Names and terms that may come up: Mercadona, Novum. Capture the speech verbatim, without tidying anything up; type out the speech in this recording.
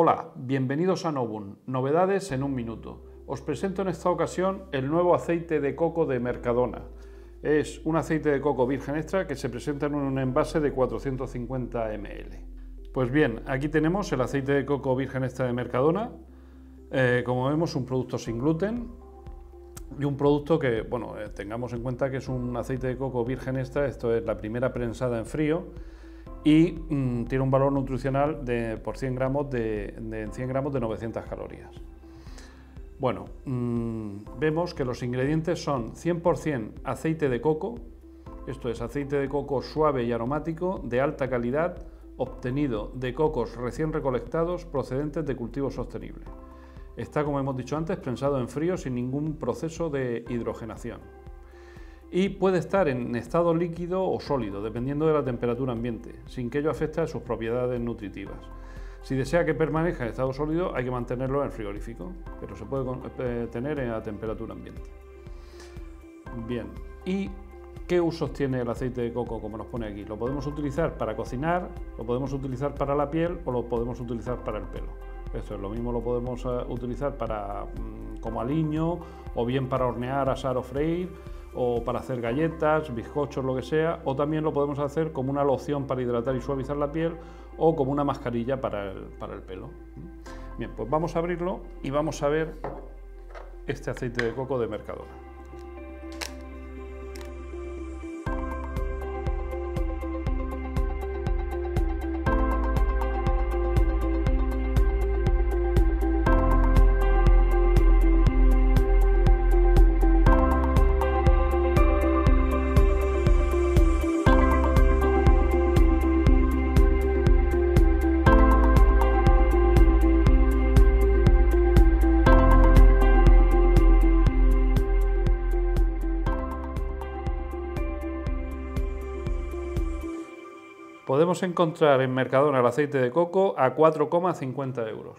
Hola, bienvenidos a Novum, novedades en un minuto. Os presento en esta ocasión el nuevo aceite de coco de Mercadona. Es un aceite de coco virgen extra que se presenta en un envase de cuatrocientos cincuenta mililitros. Pues bien, aquí tenemos el aceite de coco virgen extra de Mercadona. Eh, como vemos, un producto sin gluten y un producto que, bueno, eh, tengamos en cuenta que es un aceite de coco virgen extra, esto es la primera prensada en frío, y mmm, tiene un valor nutricional de, por cien gramos de, de cien gramos de novecientas calorías. Bueno, mmm, vemos que los ingredientes son cien por cien aceite de coco, esto es aceite de coco suave y aromático de alta calidad obtenido de cocos recién recolectados procedentes de cultivos sostenibles. Está, como hemos dicho antes, prensado en frío sin ningún proceso de hidrogenación. Y puede estar en estado líquido o sólido, dependiendo de la temperatura ambiente, sin que ello afecte a sus propiedades nutritivas. Si desea que permanezca en estado sólido, hay que mantenerlo en el frigorífico, pero se puede tener a temperatura ambiente. Bien, ¿y qué usos tiene el aceite de coco, como nos pone aquí? Lo podemos utilizar para cocinar, lo podemos utilizar para la piel o lo podemos utilizar para el pelo. Esto es lo mismo, lo podemos utilizar para, como aliño, o bien para hornear, asar o freír, o para hacer galletas, bizcochos, lo que sea, o también lo podemos hacer como una loción para hidratar y suavizar la piel, o como una mascarilla para el, para el pelo. Bien, pues vamos a abrirlo y vamos a ver este aceite de coco de Mercadona. Podemos encontrar en Mercadona el aceite de coco a cuatro coma cincuenta euros.